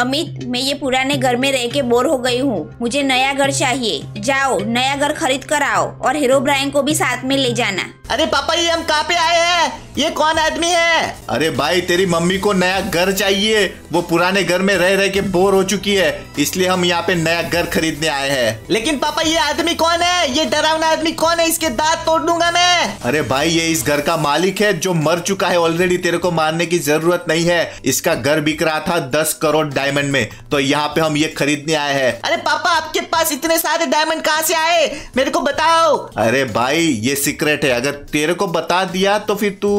अमित, मैं ये पुराने घर में रह के बोर हो गई हूँ, मुझे नया घर चाहिए। जाओ नया घर खरीद कर आओ और हीरोब्राइन को भी साथ में ले जाना। अरे पापा, ये हम कहाँ पे आए हैं? ये कौन आदमी है? अरे भाई, तेरी मम्मी को नया घर चाहिए, वो पुराने घर में रह रह के बोर हो चुकी है, इसलिए हम यहाँ पे नया घर खरीदने आए हैं। लेकिन पापा, ये आदमी कौन है? ये डरावना आदमी कौन है? इसके दांत तोड़ दूंगा मैं। अरे भाई, ये इस घर का मालिक है जो मर चुका है ऑलरेडी, तेरे को मारने की जरूरत नहीं है। इसका घर बिक रहा था 10 करोड़ डायमंड में, तो यहाँ पे हम ये खरीदने आए हैं। अरे पापा, आपके पास इतने सारे डायमंड कहाँ से आए? मेरे को बताओ। अरे भाई, ये सीक्रेट है, अगर तेरे को बता दिया तो फिर तू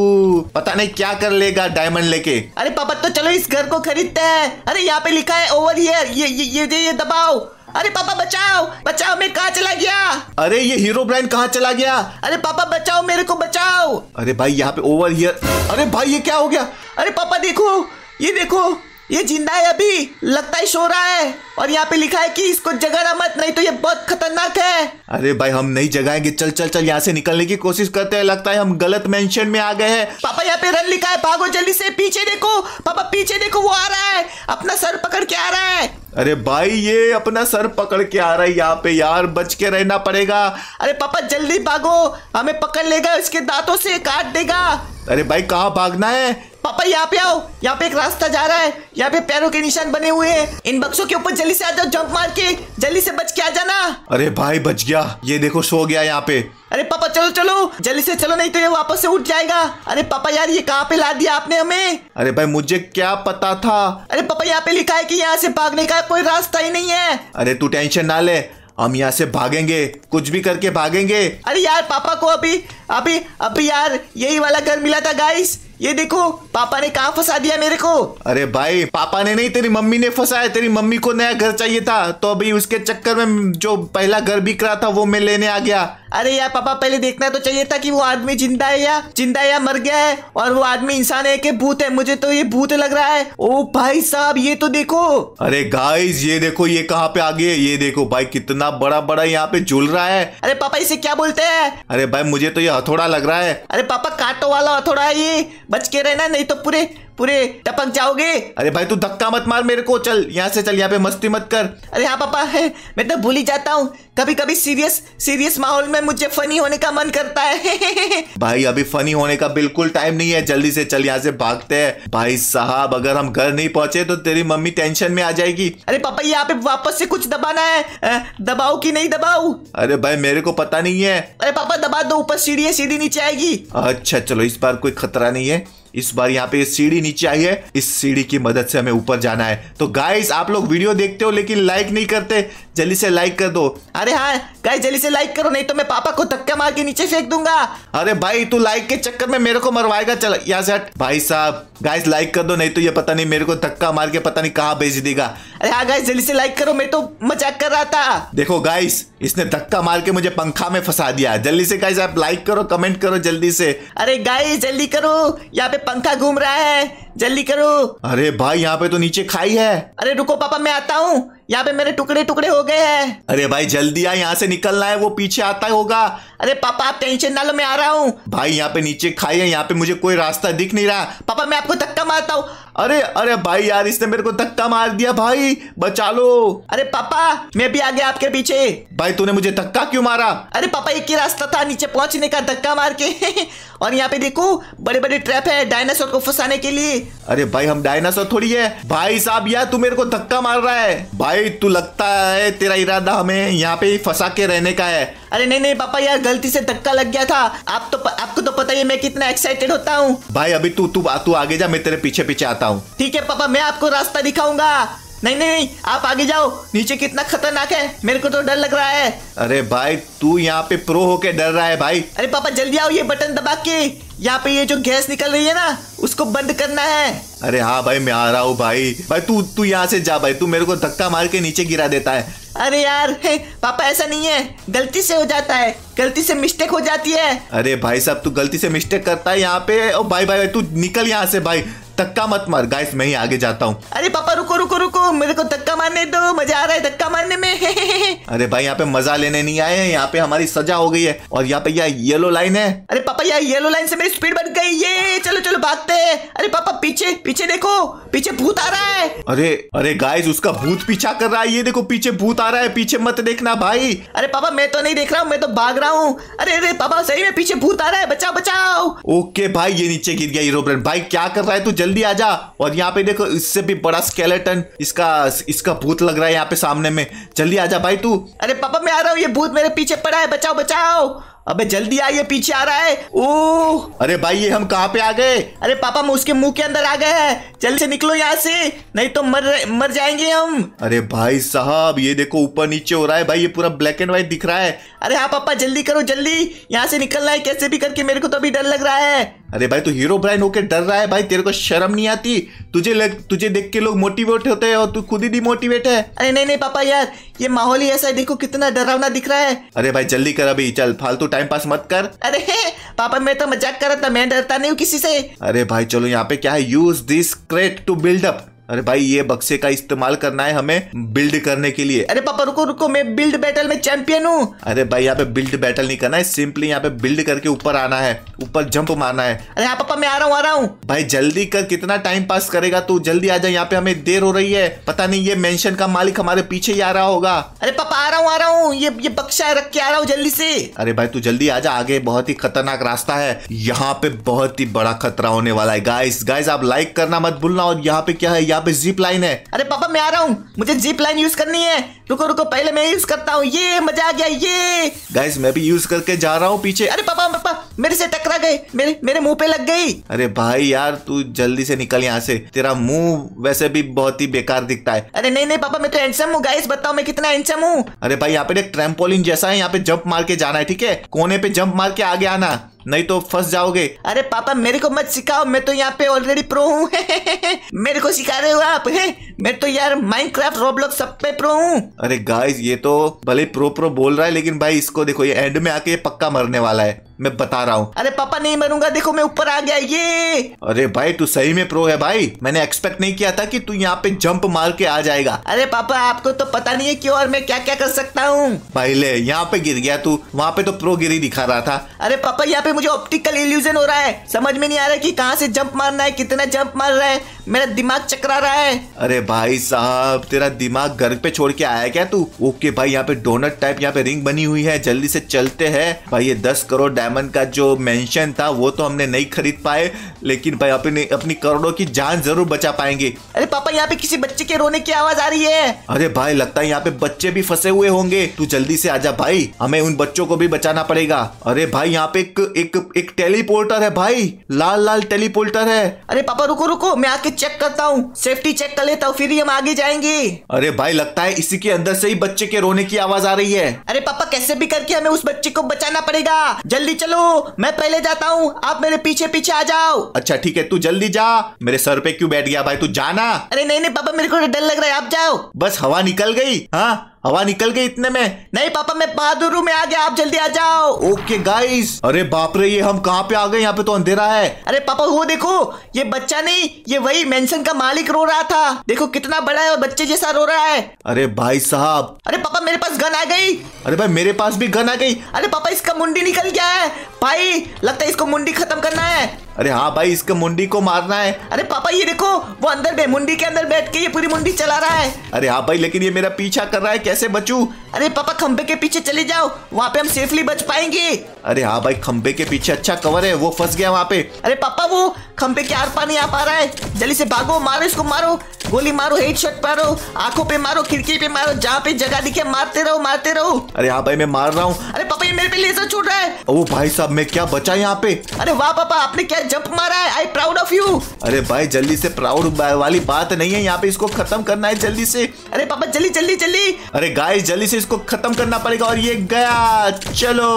पता नहीं क्या कर लेगा डायमंड लेके। अरे पापा, तो चलो इस घर को खरीदते हैं। अरे यहाँ पे लिखा है ओवर हियर, ये दबाओ। अरे पापा बचाओ, बचाओ, मैं कहाँ चला गया? अरे ये हीरोब्राइन कहाँ चला गया? अरे पापा बचाओ, मेरे को बचाओ। अरे भाई, यहाँ पे ओवर हियर। अरे भाई, ये क्या हो गया? अरे पापा देखो, ये देखो, ये जिंदा है, अभी लगता है सो रहा है। और यहाँ पे लिखा है कि इसको जगाना मत, नहीं तो ये बहुत खतरनाक है। अरे भाई, हम नहीं जगाएंगे, चल चल चल यहाँ से निकलने की कोशिश करते हैं। लगता है हम गलत मेंशन में आ गए हैं। पापा यहाँ पे रन लिखा है, भागो जल्दी से। पीछे देखो पापा, पीछे देखो, वो आ रहा है, अपना सर पकड़ के आ रहा है। अरे भाई, ये अपना सर पकड़ के आ रहा है यहाँ पे। यार, बच के रहना पड़ेगा। अरे पापा जल्दी भागो, हमें पकड़ लेगा, इसके दांतों से काट देगा। अरे भाई, कहाँ भागना है? पापा यहाँ पे आओ, यहाँ पे एक रास्ता जा रहा है, यहाँ पे पैरों के निशान बने हुए हैं, इन बक्सों के ऊपर जल्दी से आ जाओ, जंप मार के जल्दी से बच के आ जाना। अरे भाई बच गया, ये देखो सो गया यहाँ पे। अरे पापा चलो चलो जल्दी से चलो, नहीं तो ये वापस से उठ जाएगा। अरे पापा यार, ये कहाँ पे ला दिया आपने हमें? अरे भाई, मुझे क्या पता था। अरे पापा, यहाँ पे लिखा है कि यहाँ से भागने का कोई रास्ता ही नहीं है। अरे तू टेंशन ना ले, हम यहाँ से भागेंगे, कुछ भी करके भागेंगे। अरे यार, पापा को अभी अभी अभी यार यही वाला घर मिला था गाइस, ये देखो पापा ने कहाँ फंसा दिया मेरे को। अरे भाई, पापा ने नहीं, तेरी मम्मी ने फंसाया। तेरी मम्मी को नया घर चाहिए था, तो अभी उसके चक्कर में जो पहला घर बिक रहा था वो मैं लेने आ गया। अरे यार पापा, पहले देखना तो चाहिए था कि वो आदमी जिंदा है या मर गया है, और वो आदमी इंसान है कि भूत है। मुझे तो ये भूत लग रहा है। ओ भाई साहब, ये तो देखो। अरे गाइस, ये देखो, ये कहाँ पे आ गए? ये देखो भाई, कितना बड़ा बड़ा यहाँ पे झूल रहा है। अरे पापा, इसे क्या बोलते हैं? अरे भाई, मुझे तो ये हथौड़ा लग रहा है। अरे पापा, कांटों वाला हथौड़ा है ये, बच के रहना, नहीं तो पूरे पूरे टपक जाओगे। अरे भाई, तू धक्का मत मार मेरे को, चल यहाँ से चल, यहाँ पे मस्ती मत कर। अरे हाँ पापा, है मैं तो भूल ही जाता हूँ, कभी कभी सीरियस माहौल में मुझे फनी होने का मन करता है। भाई, अभी फनी होने का बिल्कुल टाइम नहीं है, जल्दी से चल यहाँ से भागते हैं। भाई साहब, अगर हम घर नहीं पहुंचे तो तेरी मम्मी टेंशन में आ जाएगी। अरे पापा, यहाँ पे वापस से कुछ दबाना है, दबाओ कि नहीं दबाओ? अरे भाई, मेरे को पता नहीं है। अरे पापा दबा दो, ऊपर सीढ़ी है, सीढ़ी नीचे आएगी। अच्छा चलो, इस बार कोई खतरा नहीं है, इस बार यहाँ पे सीढ़ी नीचे आई है, इस सीढ़ी की मदद से हमें ऊपर जाना है। तो गाइस, आप लोग वीडियो देखते हो लेकिन लाइक नहीं करते, जल्दी से लाइक कर दो। अरे हाँ गाइस, जल्दी से लाइक करो, नहीं तो मैं पापा को धक्का मार के नीचे फेंक दूंगा। अरे भाई, तू लाइक के चक्कर में मेरे को मरवाएगा, चल यहाँ से हट। भाई साहब गाइस, लाइक कर दो, नहीं तो ये पता नहीं मेरे को धक्का मार के पता नहीं कहाँ भेज देगा। अरे हाँ गाइस, जल्दी से लाइक करो, मैं तो मजाक कर रहा था। देखो गाइस, इसने धक्का मार के मुझे पंखा में फंसा दिया। जल्दी से गाइस, आप लाइक करो, कमेंट करो जल्दी से। अरे गाइस जल्दी करो, यहाँ पे पंखा घूम रहा है, जल्दी करो। अरे भाई, यहाँ पे तो नीचे खाई है। अरे रुको पापा, मैं आता हूँ, यहाँ पे मेरे टुकड़े टुकड़े हो गए हैं। अरे भाई जल्दी आ, यहाँ से निकलना है, वो पीछे आता होगा। अरे पापा आप टेंशन ना लो, मैं आ रहा हूँ। भाई यहाँ पे नीचे खाई है, यहाँ पे मुझे कोई रास्ता दिख नहीं रहा। पापा मैं आपको धक्का मारता हूँ। अरे अरे भाई यार, इसने मेरे को धक्का मार दिया, भाई बचा लो। अरे पापा मैं भी आ गया आपके पीछे। भाई तूने मुझे धक्का क्यों मारा? अरे पापा एक ही रास्ता था नीचे पहुंचने का, धक्का मार के। और यहाँ पे देखो बड़े बड़े ट्रैप है डायनासोर को फंसाने के लिए। अरे भाई हम डायनासोर थोड़ी है। भाई साहब यार तू मेरे को धक्का मार रहा है। भाई तू लगता है तेरा इरादा हमें यहाँ पे फंसा के रहने का है। अरे नहीं नहीं पापा यार गलती से धक्का लग गया था। आप तो आपको तो पता ही है मैं कितना एक्साइटेड होता हूँ। भाई अभी तू तू तू आगे जा, मैं तेरे पीछे पीछे आता हूँ। ठीक है पापा, मैं आपको रास्ता दिखाऊंगा। नहीं नहीं नहीं, आप आगे जाओ, नीचे कितना खतरनाक है, मेरे को तो डर लग रहा है। अरे भाई तू यहाँ पे प्रो होके डर रहा है भाई। अरे पापा जल्दी आओ, ये बटन दबा के यहाँ पे ये जो गैस निकल रही है ना उसको बंद करना है। अरे हाँ भाई मैं आ रहा हूँ। भाई तू यहाँ से जा, भाई तू मेरे को धक्का मार के नीचे गिरा देता है। अरे यार पापा ऐसा नहीं है, गलती से हो जाता है, गलती से मिस्टेक हो जाती है। अरे भाई साहब तू गलती से मिस्टेक करता है यहाँ पे। ओ भाई भाई तू निकल यहाँ से, भाई धक्का मत मार। गाइस मैं ही आगे जाता हूँ। अरे पापा रुको रुको रुको, दो, मेरे को धक्का मारने दो, मजा आ रहा है धक्का मारने में। अरे भाई यहाँ पे मजा लेने नहीं आए हैं, यहाँ पे हमारी सजा हो गई है। और यहाँ पे यार येलो लाइन है। अरे पापा यार येलो लाइन से मेरी स्पीड बढ़ गई, ये चलो चलो भागते हैं। अरे पापा पीछे पीछे देखो, पीछे भूत आ रहा है। अरे अरे गाइस उसका भूत पीछा कर रहा है, ये देखो पीछे भूत आ रहा है, पीछे मत देखना भाई। अरे पापा मैं तो नहीं देख रहा हूँ, मैं तो भाग रहा हूँ। अरे अरे पापा सही में पीछे भूत आ रहा है, बचाओ बचाओ। ओके भाई ये नीचे गिर गया हीरोब्राइन। भाई क्या कर रहा है तू, जल्दी आ जा। और यहाँ पे देखो इससे भी बड़ा स्केलेटन, इसका भूत लग रहा है यहाँ पे सामने में, जल्दी आ जा भाई तू। अरे पापा मैं आ रहा हूँ, ये भूत मेरे पीछे पड़ा है, बचाओ बचाओ। अबे जल्दी आ, ये पीछे आ रहा है। ओह अरे भाई ये हम कहाँ पे आ गए। अरे पापा मैं उसके मुंह के अंदर आ गए हैं, जल्दी से निकलो यहाँ से नहीं तो मर जाएंगे हम। अरे भाई साहब ये देखो ऊपर नीचे हो रहा है भाई, ये पूरा ब्लैक एंड व्हाइट दिख रहा है। अरे हाँ पापा जल्दी करो, जल्दी यहाँ से निकलना है कैसे भी करके, मेरे को तो अभी डर लग रहा है। अरे भाई तू हीरोब्राइन होके डर रहा है भाई, तेरे को शर्म नहीं आती। तुझे देख के लोग मोटिवेट होते हैं और तू खुद ही डिमोटिवेट है। अरे नहीं नहीं पापा यार ये माहौल ही ऐसा है, देखो कितना डरावना दिख रहा है। अरे भाई जल्दी कर अभी, चल फालतू टाइम पास मत कर। अरे पापा मैं तो मजाक कर रहा था, मैं डरता नहीं हूँ किसी से। अरे भाई चलो यहाँ पे क्या है, use this crate to build up. अरे भाई ये बक्से का इस्तेमाल करना है हमें बिल्ड करने के लिए। अरे पापा रुको रुको, मैं बिल्ड बैटल में चैंपियन हूँ। अरे भाई यहाँ पे बिल्ड बैटल नहीं करना है, सिंपली यहाँ पे बिल्ड करके ऊपर आना है, ऊपर जंप मारना है। अरे हाँ पापा मैं आ रहा हूँ। भाई जल्दी कर, कितना टाइम पास करेगा तू, जल्दी आ जा यहाँ पे, हमें देर हो रही है। पता नहीं ये मेंशन का मालिक हमारे पीछे ही आ रहा होगा। अरे पापा आ रहा हूँ, ये बक्सा रख के आ रहा हूँ जल्दी से। अरे भाई तू जल्दी आ जा, आगे बहुत ही खतरनाक रास्ता है, यहाँ पे बहुत ही बड़ा खतरा होने वाला है। गाइस आप लाइक करना मत भूलना। और यहाँ पे क्या है, यहाँ पे जीप लाइन है। अरे पापा मैं आ रहा हूँ, मुझे जीप लाइन यूज करनी है, रुको पहले मैं यूज करता हूँ। ये मजा आ गया, ये गाइस मैं भी यूज करके जा रहा हूँ पीछे। अरे पापा मेरे से टकरा गए, मेरे मुंह पे लग गई। अरे भाई यार तू जल्दी से निकल यहाँ से, तेरा मुंह वैसे भी बहुत ही बेकार दिखता है। अरे नहीं नहीं पापा मैं तो हैंडसम हूँ, गाइस बताओ मैं कितना हैंडसम हूँ। अरे भाई यहाँ पे ट्रैम्पोलिन जैसा है, यहाँ पे जंप मार के जाना है, ठीक है, कोने पे जंप मार के आगे आना नहीं तो फंस जाओगे। अरे पापा मेरे को मत सिखाओ, मैं तो यहाँ पे ऑलरेडी प्रो हूँ। मेरे को सिखा रहे हो आप, मैं तो यार माइनक्राफ्ट रोब्लॉक्स सब पे प्रो हूँ। अरे गाइस ये तो भले प्रो बोल रहा है, लेकिन भाई इसको देखो ये एंड में आके पक्का मरने वाला है, मैं बता रहा हूँ। अरे पापा नहीं मरूंगा, देखो मैं ऊपर आ गया ये। अरे भाई तू सही में प्रो है भाई, मैंने एक्सपेक्ट नहीं किया था कि तू यहाँ पे जंप मार के आ जाएगा। अरे पापा आपको तो पता नहीं है कि और मैं क्या क्या कर सकता हूँ। पहले यहाँ पे गिर गया तू, वहाँ पे तो प्रो गिरी दिखा रहा था। अरे पापा यहाँ पे मुझे ऑप्टिकल इल्यूजन हो रहा है, समझ में नहीं आ रहा है कि कहाँ से जंप मारना है, कितना जंप मार रहा है, मेरा दिमाग चकरा रहा है। अरे भाई साहब तेरा दिमाग घर पे छोड़ के आया क्या तू। ओके भाई यहाँ पे डोनट टाइप यहाँ पे रिंग बनी हुई है, जल्दी से चलते हैं। भाई ये 10 करोड़ डायमंड का जो मेंशन था वो तो हमने नहीं खरीद पाए, लेकिन भाई अपनी करोड़ों की जान जरूर बचा पाएंगे। अरे पापा यहाँ पे किसी बच्चे के रोने की आवाज आ रही है। अरे भाई लगता है यहाँ पे बच्चे भी फंसे हुए होंगे, तू जल्दी से आजा भाई, हमें उन बच्चों को भी बचाना पड़ेगा। अरे भाई यहाँ पे एक टेलीपोर्टर है भाई, लाल टेलीपोर्टर है। अरे पापा रुको मैं आके चेक करता हूँ, सेफ्टी चेक कर लेता हूँ, फिर ही हम आगे जाएंगे। अरे भाई लगता है इसी के अंदर से ही बच्चे के रोने की आवाज आ रही है। अरे पापा कैसे भी करके हमें उस बच्चे को बचाना पड़ेगा, जल्दी चलो, मैं पहले जाता हूँ, आप मेरे पीछे आ जाओ। अच्छा ठीक है तू जल्दी जा, मेरे सर पे क्यों बैठ गया भाई तू, जाना। अरे नहीं पापा मेरे को डर लग रहा है, आप जाओ। बस हवा निकल गई, हाँ हवा निकल गई इतने में। नहीं पापा मैं बहादुर हूँ, मैं आ गया, आप जल्दी आ जाओ। ओके गाइस अरे बाप रे ये हम कहाँ पे आ गए, यहाँ पे तो अंधेरा है। अरे पापा वो देखो ये बच्चा नहीं, ये वही मेंशन का मालिक रो रहा था, देखो कितना बड़ा है और बच्चे जैसा रो रहा है। अरे भाई साहब, अरे पापा मेरे पास गन आ गई। अरे भाई मेरे पास भी गन आ गई। अरे पापा इसका मुंडी निकल गया है भाई, लगता है इसको मुंडी खत्म करना है। अरे हाँ भाई इसके मुंडी को मारना है। अरे पापा ये देखो वो अंदर मुंडी के अंदर बैठ के ये पूरी मुंडी चला रहा है। अरे हाँ भाई लेकिन ये मेरा पीछा कर रहा है, कैसे बचूं। अरे पापा खंबे के पीछे चले जाओ, वहाँ पे हम सेफली बच पाएंगे। अरे हाँ भाई खंबे के पीछे अच्छा कवर है, वो फंस गया वहाँ पे। अरे पापा वो खंबे के आर पार नहीं आ पा रहा है, जल्दी से भागो, मारो इसको, मारो गोली, मारो हेडशॉट मारो, आंखों पे मारो, खिड़की पे मारो, जहाँ पे जगह दिखे मारते रहो। अरे हाँ भाई मैं मार रहा हूँ। अरे पापा ये मेरे पे लेजर छोड़ रहा है। ओ भाई साहब मैं क्या बचा यहाँ पे। अरे वाह पापा आपने क्या जंप मारा है, आई प्राउड ऑफ यू। अरे भाई जल्दी से, प्राउड वाली बात नहीं है यहाँ पे, इसको खत्म करना है जल्दी से। अरे पापा जल्दी। अरे गाइस जल्दी से इसको खत्म करना पड़ेगा। और ये गया, चलो।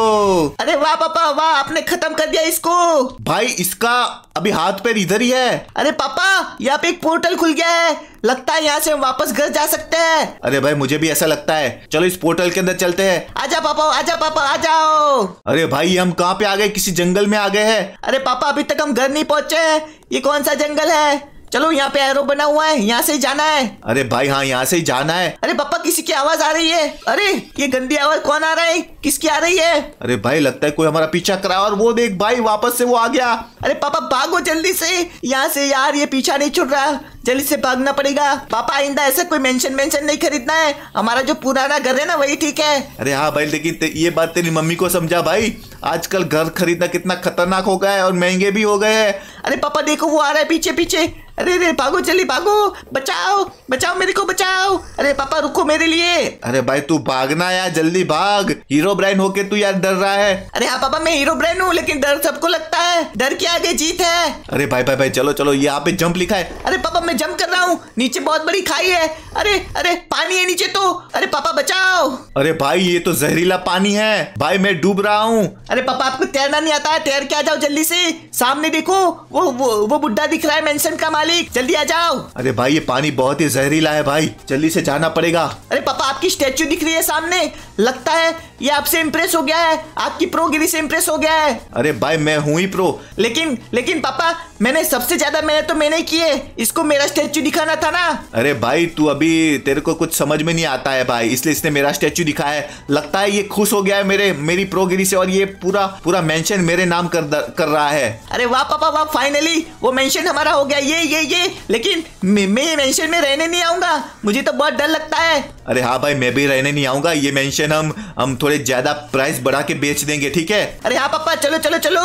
अरे वाह पापा वाह, आपने खत्म कर दिया इसको। भाई इसका अभी हाथ पैर इधर ही है। अरे पापा यहाँ पे एक पोर्टल खुल गया है, लगता है यहाँ से हम वापस घर जा सकते हैं। अरे भाई मुझे भी ऐसा लगता है, चलो इस पोर्टल के अंदर चलते हैं। आजा पापा आ जाओ। अरे भाई हम कहाँ पे आ गए, किसी जंगल में आ गए हैं। अरे पापा अभी तक हम घर नहीं पहुँचे हैं, ये कौन सा जंगल है। चलो यहाँ पे एरो बना हुआ है, यहाँ से जाना है। अरे भाई हाँ यहाँ से जाना है। अरे पापा किसी की आवाज आ रही है। अरे ये गंदी आवाज कौन आ रहा है, किसकी आ रही है? अरे भाई लगता है कोई हमारा पीछा कर रहा है। और वो देख भाई वापस से वो आ गया। अरे पापा भागो जल्दी से यहाँ से यार, ये पीछा नहीं छूट रहा, जल्दी से भागना पड़ेगा। पापा आइंदा ऐसा कोई मेंशन मेंशन नहीं खरीदना है, हमारा जो पुराना घर है ना वही ठीक है। अरे हाँ भाई लेकिन ये बात तेरी मम्मी को समझा भाई, आजकल घर खरीदना कितना खतरनाक हो गया है और महंगे भी हो गए हैं। अरे पापा देखो वो आ रहा है पीछे पीछे। अरे रे भागो जल्दी भागो, बचाओ बचाओ मेरे को बचाओ। अरे पापा रुको मेरे लिए। अरे भाई तू भागना यार, जल्दी भाग, हीरोब्राइन होके तू यार डर रहा है। अरे हाँ पापा मैं हीरोब्राइन हूँ लेकिन डर सबको लगता है, डर के आगे जीत है। अरे भाई भाई भाई चलो चलो, यहाँ पे जंप लिखा है। अरे पापा मैं जंप कर रहा हूँ, नीचे बहुत बड़ी खाई है। अरे अरे पानी है नीचे तो। अरे पापा बचाओ। अरे भाई ये तो जहरीला पानी है भाई, मैं डूब रहा हूँ। अरे पापा आपको तैरना नहीं आता है, तैर के आ जाओ जल्दी से। सामने देखो वो बुड्ढा दिख रहा है मेंशन का, जल्दी आ जाओ। अरे भाई ये पानी बहुत ही जहरीला है भाई, जल्दी से जाना पड़ेगा। अरे पापा आपकी स्टैचू दिख रही है सामने, लगता है ये आपसे इम्प्रेस हो गया है, आपकी प्रोगिरी से इम्प्रेस हो गया है। अरे भाई मैं हूँ ही प्रो, लेकिन पापा मैंने सबसे ज्यादा मेहनत तो मैंने की है, इसको मेरा स्टैचू दिखाना था ना। अरे भाई तू अभी तेरे को कुछ समझ में नहीं आता है भाई, इसलिए इसने मेरा स्टैचू दिखाया है। लगता है ये खुश हो गया है मेरी प्रोगिरी से और ये पूरा मेंशन मेरे नाम कर रहा है। अरे वाह पापा वाह, फाइनली वो मेंशन हमारा हो गया ये। लेकिन मैं ये मेंशन में रहने नहीं आऊंगा, मुझे तो बहुत डर लगता है। अरे हाँ भाई मैं भी रहने नहीं आऊंगा, ये मेंशन हम थोड़े ज्यादा प्राइस बढ़ा के बेच देंगे, ठीक है? अरे हाँ पापा चलो चलो चलो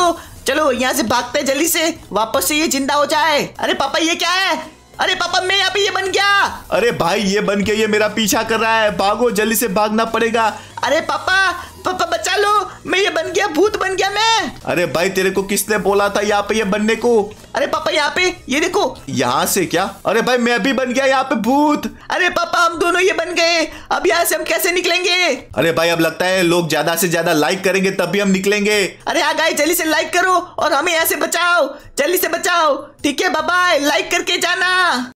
चलो, यहाँ से भागते जल्दी से, वापस से ये जिंदा हो जाए। अरे पापा ये क्या है? अरे पापा मैं यहाँ पे ये बन गया। अरे भाई ये बन के ये मेरा पीछा कर रहा है, भागो जल्दी से, भागना पड़ेगा। अरे पापा पापा बचा लो, मैं ये बन गया, भूत बन गया मैं। अरे भाई तेरे को किसने बोला था यहाँ पे ये बनने को? अरे पापा यहाँ पे ये देखो, यहाँ से क्या? अरे भाई मैं भी बन गया यहाँ पे भूत। अरे पापा हम दोनों ये बन गए, अब यहाँ से हम कैसे निकलेंगे? अरे भाई अब लगता है लोग ज्यादा से ज्यादा लाइक करेंगे तभी हम निकलेंगे। अरे आ गाइस जल्दी से लाइक करो और हमें यहाँ से बचाओ, जल्दी से बचाओ, ठीक है? बाय बाय, लाइक करके जाना।